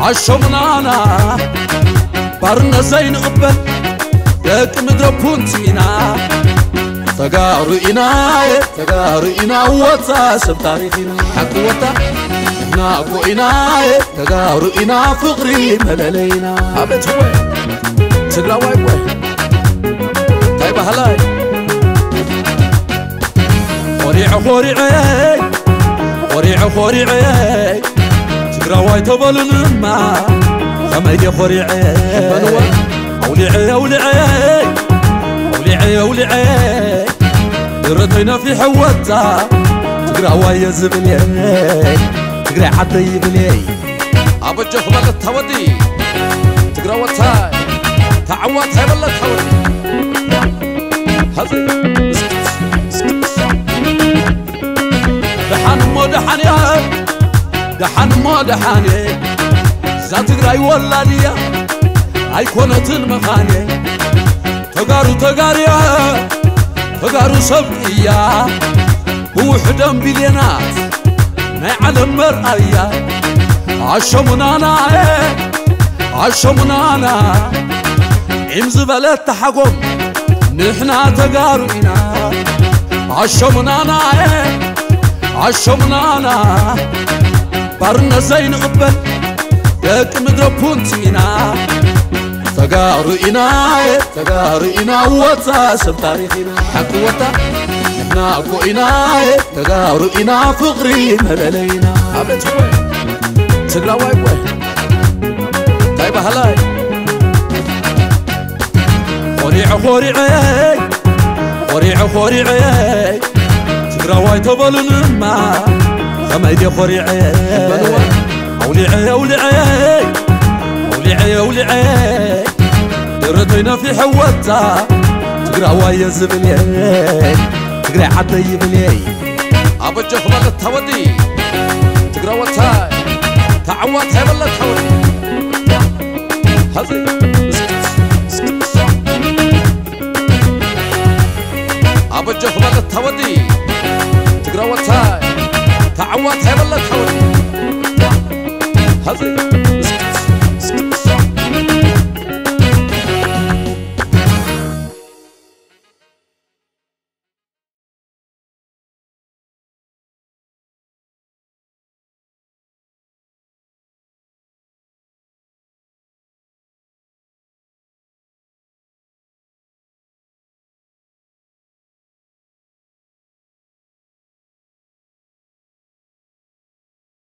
عشمنا أنا برنا زين قبل دك مدربونتينا تقارئنا وتاسب تاريخنا حق وتا إحنا أقوئنا تقارئنا فقري ملالينا أبت هو تقرأ واي طيبة هلاي خوريعي تقرأ واي تبلن ما خمي يا خوريعي أولعي درتينا في حوتا تقرأ واي يا زبني تقرأ عدي بني أبو جه بلت تودي تقرأ وتاي تعواتي بلت تودي هزي دحان مو دحان يا دحان ما دحاني زات تقراي ولا ديا ايكونت المخاني تقارو صبيا وحدم بلينا ما علم مرأيا عشمنا انا امز بلد تحكم نحنا تقارينا عشمنا انا برنا زين قبل دك مدربونتينا تجارينا وطا سب تاريخنا حق وطا نحنا أقوينا تجارينا فقرينا للينا عبلت وين سجلا وين طيب هلاي قريع سجلا وين تبلنا ما كما يدي قريع أولي عيال درتينا في حوتها تقرا ويا زبلي تقرا حتى يبلي ابو جف بلت تودي تقرا وتا تعوت بلت تودي هذي ابو جف بلت تودي تقرا وتا تعوت بلت تودي هذي